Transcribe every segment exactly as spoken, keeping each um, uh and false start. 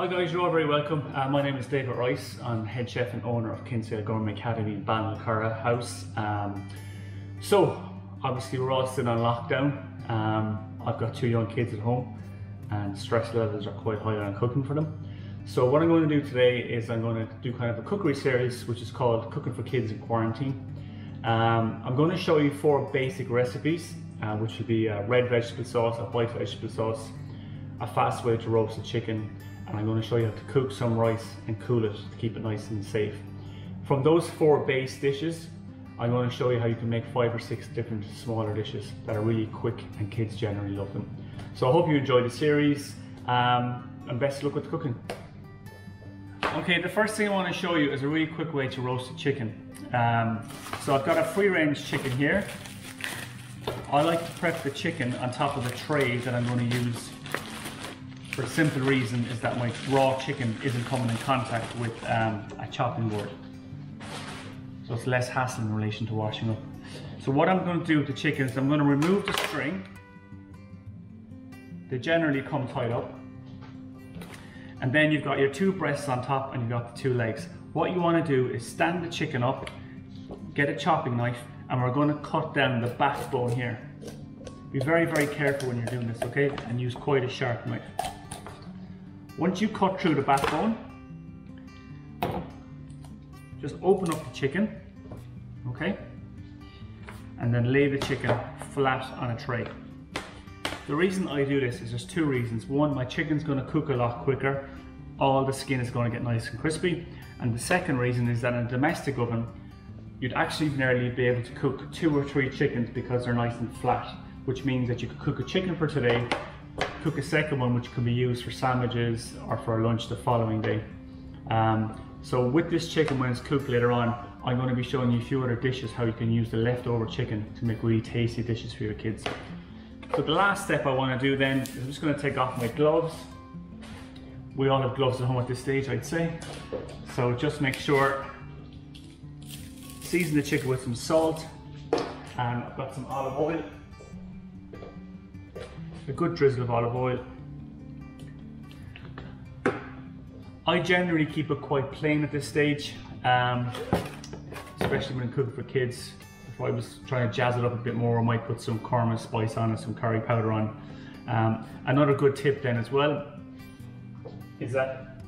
Hi guys, you're all very welcome. Uh, my name is David Rice. I'm head chef and owner of Kinsale Gourmet Academy in Ballinacurra House. Um, so obviously we're all still on lockdown. Um, I've got two young kids at home and stress levels are quite high on cooking for them. So what I'm going to do today is I'm going to do kind of a cookery series which is called Cooking for Kids in Quarantine. Um, I'm going to show you four basic recipes uh, which will be a red vegetable sauce, a white vegetable sauce, a fast way to roast a chicken, and I'm going to show you how to cook some rice and cool it to keep it nice and safe. From those four base dishes, I'm going to show you how you can make five or six different smaller dishes that are really quick and kids generally love them. So I hope you enjoy the series um, and best luck with the cooking. Okay, the first thing I want to show you is a really quick way to roast a chicken. Um, so I've got a free range chicken here. I like to prep the chicken on top of a tray that I'm going to use. For a simple reason is that my raw chicken isn't coming in contact with um, a chopping board, so it's less hassle in relation to washing up. So what I'm going to do with the chicken is I'm going to remove the string. They generally come tied up, and then you've got your two breasts on top and you've got the two legs. What you want to do is stand the chicken up, get a chopping knife, and we're going to cut down the backbone here. Be very very careful when you're doing this, okay, and use quite a sharp knife. Once you cut through the backbone, just open up the chicken, okay? And then lay the chicken flat on a tray. The reason I do this is there's two reasons. One, my chicken's gonna cook a lot quicker. All the skin is gonna get nice and crispy. And the second reason is that in a domestic oven, you'd actually nearly be able to cook two or three chickens because they're nice and flat, which means that you could cook a chicken for today, cook a second one which can be used for sandwiches or for lunch the following day. Um, so with this chicken, when it's cooked later on, I'm going to be showing you a few other dishes how you can use the leftover chicken to make really tasty dishes for your kids. So the last step I want to do then is I'm just going to take off my gloves. We all have gloves at home at this stage, I'd say. So just make sure, season the chicken with some salt, and I've got some olive oil. A good drizzle of olive oil. I generally keep it quite plain at this stage, um, especially when I'm cooking for kids. If I was trying to jazz it up a bit more, I might put some korma spice on and some curry powder on. Um, another good tip then as well is that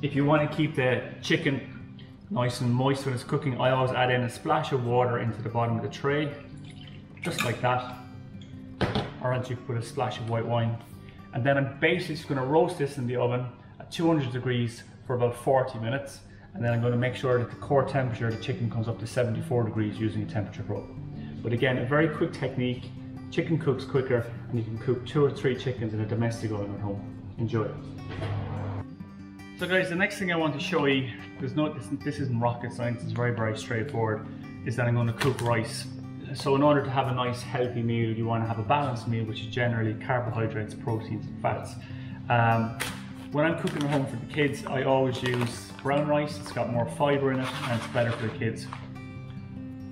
if you want to keep the chicken nice and moist when it's cooking, I always add in a splash of water into the bottom of the tray, just like that. Or else you put a splash of white wine. And then I'm basically just going to roast this in the oven at two hundred degrees for about forty minutes, and then I'm going to make sure that the core temperature of the chicken comes up to seventy-four degrees using a temperature probe. But again, a very quick technique, chicken cooks quicker, and you can cook two or three chickens in a domestic oven at home. Enjoy. So guys, the next thing I want to show you, there's no, this, this isn't rocket science, it's very very straightforward, is that I'm going to cook rice. So in order to have a nice healthy meal, you want to have a balanced meal, which is generally carbohydrates, proteins and fats. Um, when I'm cooking at home for the kids, I always use brown rice. It's got more fibre in it and it's better for the kids.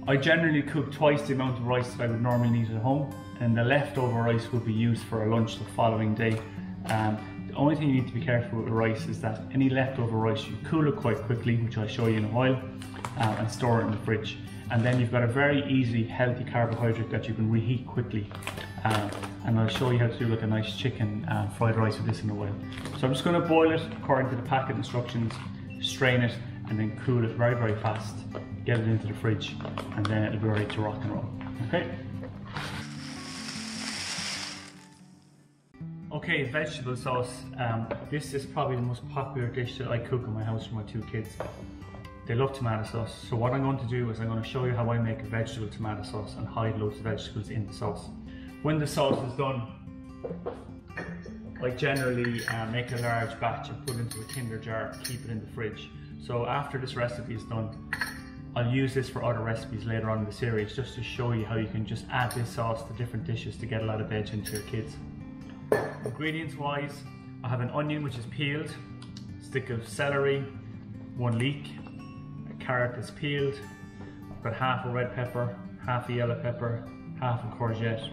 I generally cook twice the amount of rice that I would normally need at home, and the leftover rice would be used for a lunch the following day. Um, the only thing you need to be careful with rice is that any leftover rice, you cool it quite quickly, which I'll show you in a while, uh, and store it in the fridge. And then you've got a very easily healthy carbohydrate that you can reheat quickly. Um, and I'll show you how to do like a nice chicken uh, fried rice with this in a while. So I'm just going to boil it according to the packet instructions, strain it, and then cool it very, very fast. Get it into the fridge, and then it'll be ready to rock and roll. Okay? Okay, vegetable sauce. Um, this is probably the most popular dish that I cook in my house for my two kids. They love tomato sauce, so what I'm going to do is I'm going to show you how I make a vegetable tomato sauce and hide loads of vegetables in the sauce. When the sauce is done, I generally uh, make a large batch and put it into a Kinder jar, keep it in the fridge. So after this recipe is done, I'll use this for other recipes later on in the series, just to show you how you can just add this sauce to different dishes to get a lot of veg into your kids. Ingredients wise, I have an onion which is peeled, a stick of celery, one leek, carrot that's peeled, I've got half a red pepper, half a yellow pepper, half a courgette,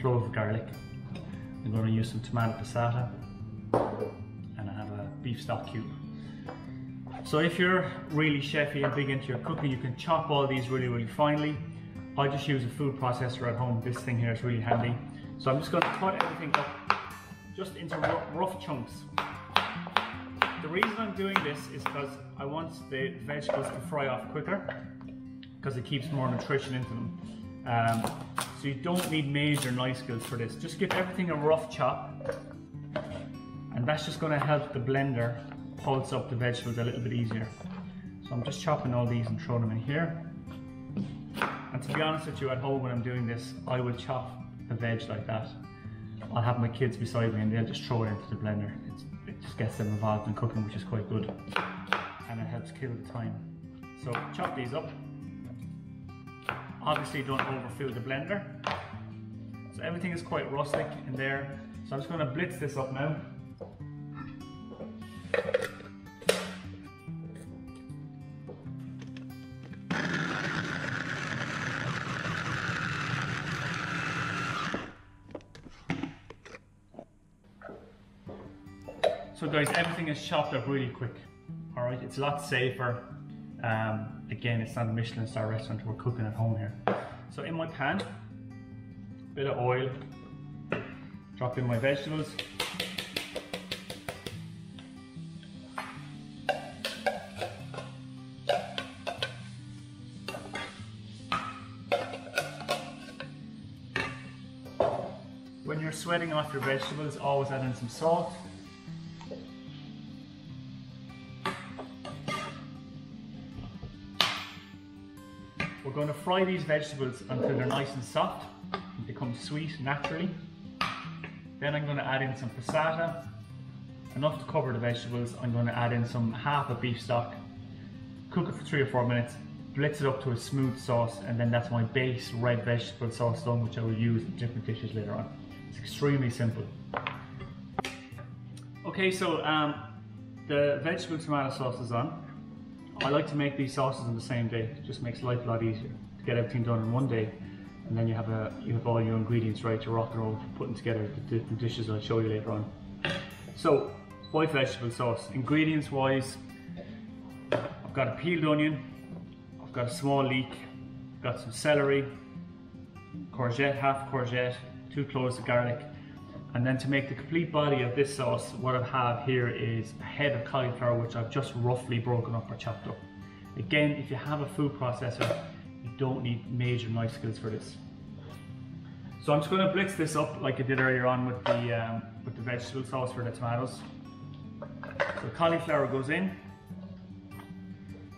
clove of garlic. I'm going to use some tomato passata, and I have a beef stock cube. So if you're really chefy and big into your cooking, you can chop all these really, really finely. I just use a food processor at home. This thing here is really handy. So I'm just going to cut everything up just into rough, rough chunks. The reason I'm doing this is because I want the vegetables to fry off quicker, because it keeps more nutrition into them. Um, so you don't need major knife skills for this. Just give everything a rough chop, and that's just going to help the blender pulse up the vegetables a little bit easier. So I'm just chopping all these and throwing them in here. And to be honest with you, at home when I'm doing this, I will chop the veg like that. I'll have my kids beside me and they'll just throw it into the blender. It's, it just gets them involved in cooking, which is quite good. And it helps kill the time. So chop these up. Obviously don't overfill the blender. So everything is quite rustic in there. So I'm just going to blitz this up now. So guys, everything is chopped up really quick, all right? It's a lot safer. Um, again, it's not a Michelin star restaurant, we're cooking at home here. So in my pan, a bit of oil, drop in my vegetables. When you're sweating off your vegetables, always add in some salt. We're going to fry these vegetables until they're nice and soft and become sweet naturally. Then I'm going to add in some passata, enough to cover the vegetables. I'm going to add in some half a beef stock, cook it for three or four minutes, blitz it up to a smooth sauce, and then that's my base red vegetable sauce done, which I will use in different dishes later on. It's extremely simple. Okay, so um, the vegetable tomato sauce is on. I like to make these sauces on the same day. It just makes life a lot easier to get everything done in one day, and then you have a you have all your ingredients ready to rock and roll for putting together the different dishes I'll show you later on. So, white vegetable sauce. Ingredients wise, I've got a peeled onion, I've got a small leek, I've got some celery, courgette, half courgette, two cloves of garlic, and then to make the complete body of this sauce, what I have here is a head of cauliflower, which I've just roughly broken up or chopped up. Again, if you have a food processor, you don't need major knife skills for this. So I'm just going to blitz this up like I did earlier on with the um, with the vegetable sauce for the tomatoes. So cauliflower goes in.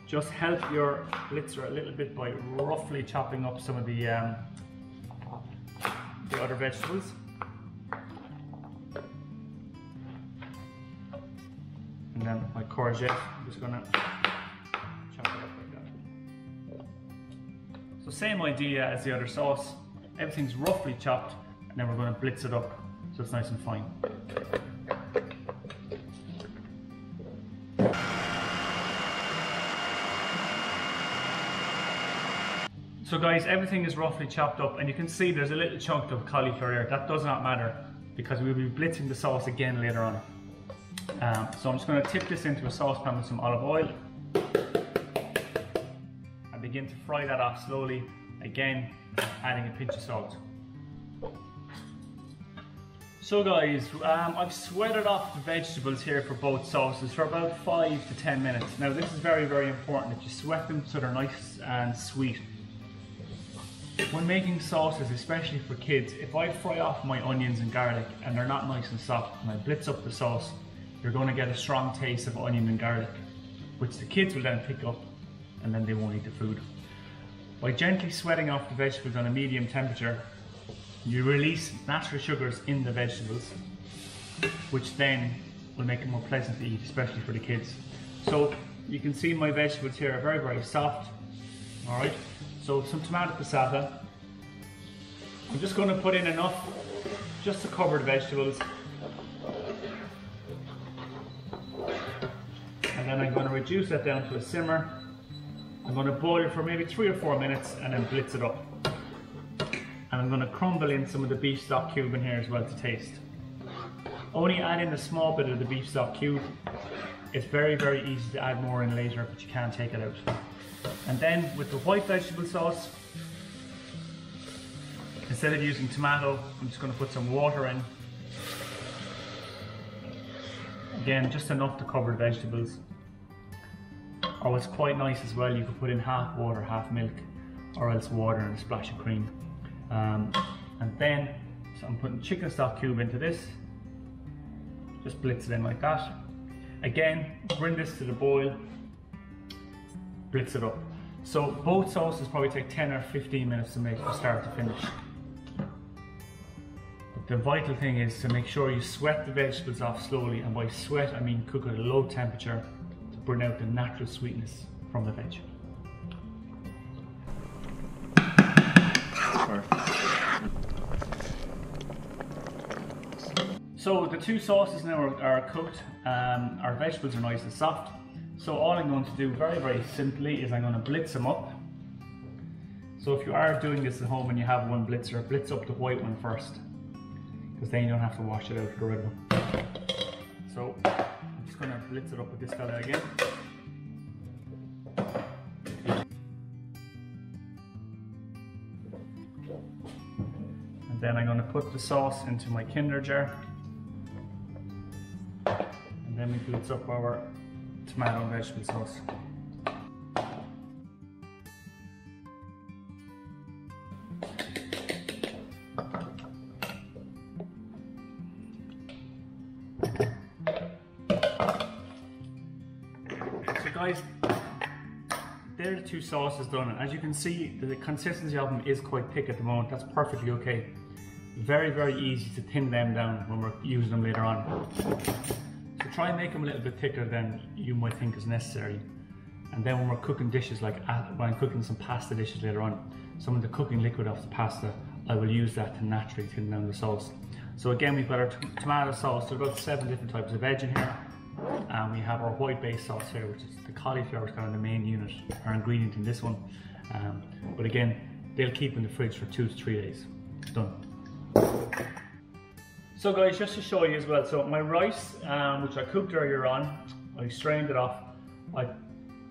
Just help your blitzer a little bit by roughly chopping up some of the um, the other vegetables. And then my courgette, I'm just gonna chop it up like that. So same idea as the other sauce. Everything's roughly chopped, and then we're gonna blitz it up so it's nice and fine. So guys, everything is roughly chopped up, and you can see there's a little chunk of cauliflower here. That does not matter because we'll be blitzing the sauce again later on. Um, so I'm just going to tip this into a saucepan with some olive oil and begin to fry that off slowly, again adding a pinch of salt. So guys, um, I've sweated off the vegetables here for both sauces for about five to ten minutes. Now this is very very important that you sweat them so they're nice and sweet. When making sauces, especially for kids, if I fry off my onions and garlic and they're not nice and soft and I blitz up the sauce, you're going to get a strong taste of onion and garlic, which the kids will then pick up and then they won't eat the food. By gently sweating off the vegetables on a medium temperature, you release natural sugars in the vegetables, which then will make it more pleasant to eat, especially for the kids. So you can see my vegetables here are very, very soft. All right, so some tomato passata. I'm just going to put in enough just to cover the vegetables. And then I'm going to reduce that down to a simmer. I'm going to boil it for maybe three or four minutes and then blitz it up. And I'm going to crumble in some of the beef stock cube in here as well to taste. Only add in a small bit of the beef stock cube. It's very, very easy to add more in later, but you can take it out. And then with the white vegetable sauce, instead of using tomato, I'm just going to put some water in. Again, just enough to cover the vegetables. Oh, it's quite nice as well, you can put in half water, half milk, or else water and a splash of cream. Um, and then, so I'm putting chicken stock cube into this. Just blitz it in like that. Again, bring this to the boil, blitz it up. So both sauces probably take ten or fifteen minutes to make from start to finish. But the vital thing is to make sure you sweat the vegetables off slowly, and by sweat I mean cook at a low temperature to burn out the natural sweetness from the veg. So the two sauces now are, are cooked, um, our vegetables are nice and soft. So all I'm going to do very, very simply is I'm going to blitz them up. So if you are doing this at home and you have one blitzer, blitz up the white one first, because then you don't have to wash it out for the red one. So I'm just going to blitz it up with this fella again. And then I'm going to put the sauce into my Kinder jar. And then we blitz up our tomato and vegetable sauce. So guys, there are the two sauces done, and as you can see, the consistency of them is quite thick at the moment. That's perfectly okay. Very, very easy to thin them down when we're using them later on. Try and make them a little bit thicker than you might think is necessary. And then when we're cooking dishes, like when I'm cooking some pasta dishes later on, some of the cooking liquid off the pasta, I will use that to naturally thin down the sauce. So again, we've got our tomato sauce. There are about seven different types of veg in here. And we have our white base sauce here, which is the cauliflower, is kind of the main unit, our ingredient in this one. Um, but again, they'll keep in the fridge for two to three days. Done. So guys, just to show you as well, so my rice, um, which I cooked earlier on, I strained it off, I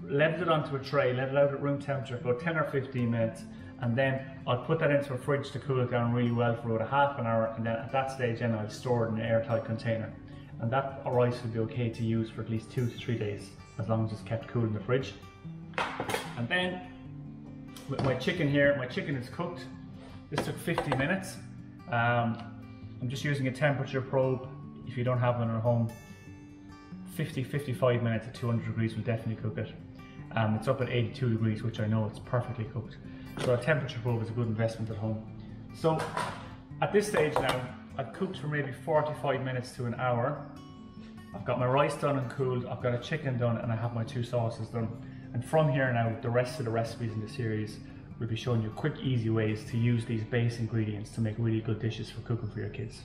leveled it onto a tray, let it out at room temperature for about ten or fifteen minutes, and then I'll put that into a fridge to cool it down really well for about a half an hour, and then at that stage then I'll store it in an airtight container. And that rice will be okay to use for at least two to three days, as long as it's kept cool in the fridge. And then, with my chicken here, my chicken is cooked. This took fifty minutes. Um, I'm just using a temperature probe. If you don't have one at home, fifty, fifty-five minutes at two hundred degrees will definitely cook it. Um, it's up at eighty-two degrees, which I know it's perfectly cooked. So a temperature probe is a good investment at home. So at this stage now, I've cooked for maybe forty-five minutes to an hour. I've got my rice done and cooled, I've got a chicken done, and I have my two sauces done. And from here now, the rest of the recipes in the series, we'll be showing you quick, easy ways to use these base ingredients to make really good dishes for cooking for your kids.